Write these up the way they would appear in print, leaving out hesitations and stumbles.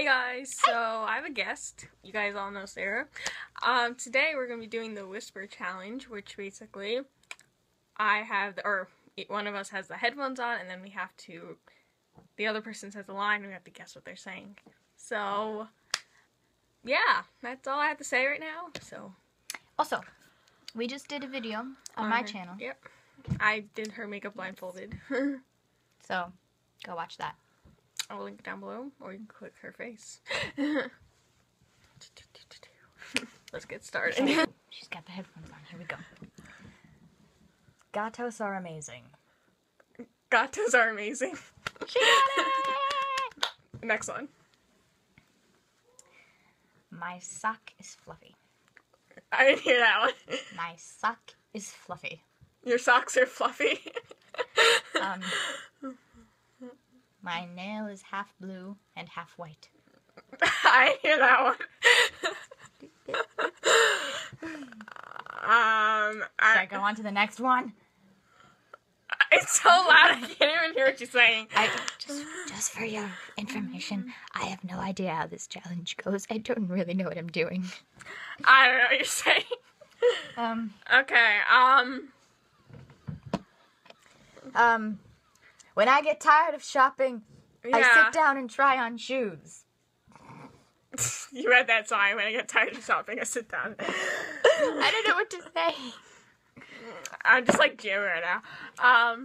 Hey guys, so I have a guest. You guys all know Sarah. Today we're going to be doing the whisper challenge, which basically one of us has the headphones on and then we have to, the other person says a line and we have to guess what they're saying. So yeah, that's all I have to say right now. So also, we just did a video on my channel. Yep. I did her makeup blindfolded. So go watch that. I'll link it down below, or you can click her face. Let's get started. She's got the headphones on. Here we go. Gatos are amazing. Gatos are amazing. She got it! Next one. My sock is fluffy. I didn't hear that one. My sock is fluffy. Your socks are fluffy? My nail is half blue and half white. I hear that one. Should I go on to the next one? It's so loud I can't even hear what you're saying. Just for your information, I have no idea how this challenge goes. I don't really know what I'm doing. I don't know what you're saying. Okay, when I get tired of shopping, yeah. I sit down and try on shoes. You read that song. When I get tired of shopping, I sit down. I don't know what to say. I'm just like Jim right now.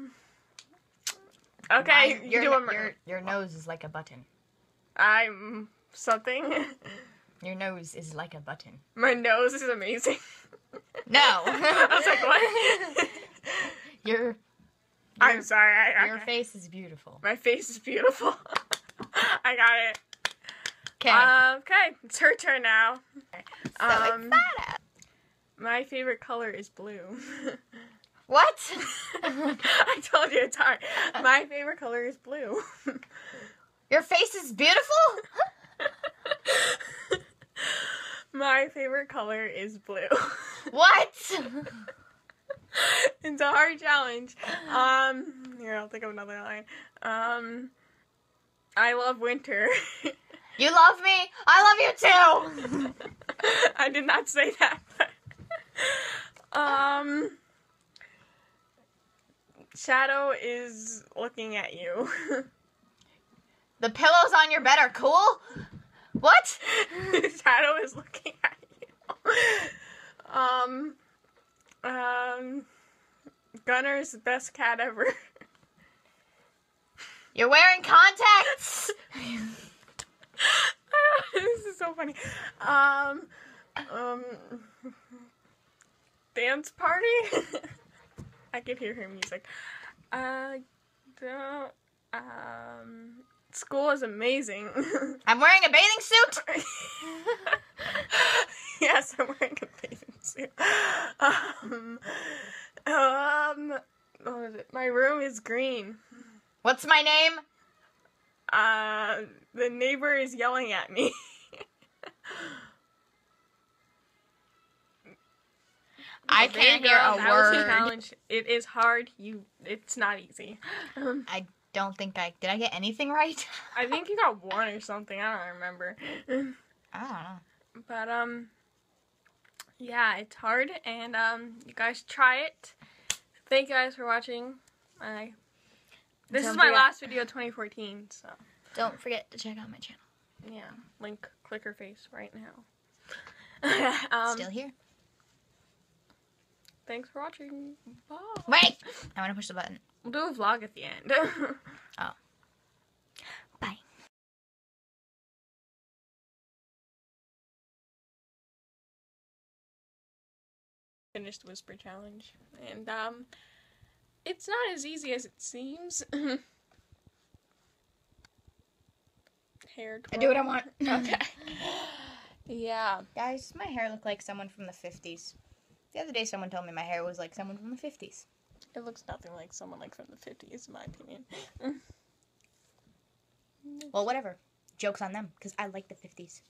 Okay, you do one more. Your nose is like a button. I'm something. Your nose is like a button. My nose is amazing. No. I was like, what? I'm sorry. Your face is beautiful. My face is beautiful. I got it. Okay. Okay. It's her turn now. So excited. My favorite color is blue. What? I told you it's hard. My favorite color is blue. Your face is beautiful? My favorite color is blue. What? It's a hard challenge. Here, I'll think of another line. I love winter. You love me? I love you too! I did not say that. But, shadow is looking at you. The pillows on your bed are cool? What? Shadow is looking at you. Gunner's the best cat ever. You're wearing contacts? This is so funny. Dance party? I could hear her music. School is amazing. I'm wearing a bathing suit? Yes, I'm wearing a bathing suit. What was it? My room is green. What's my name? The neighbor is yelling at me. I can't hear a word. It is hard. It's not easy. I don't think did I get anything right? I think you got one or something. I don't remember. I don't know. But, yeah, it's hard, and you guys try it. Thank you guys for watching. This is my last video of 2014, so don't forget to check out my channel. Yeah, link clicker face right now. Still here. Thanks for watching. Bye. Wait, I want to push the button. We'll do a vlog at the end. Oh. Bye. Finished whisper challenge, and it's not as easy as it seems. Hair twirl. I do what I want. Okay. Yeah, guys, my hair looked like someone from the 50s. The other day someone told me my hair was like someone from the 50s. It looks nothing like someone like from the 50s, in my opinion. Well, whatever. Joke's on them, because I like the 50s.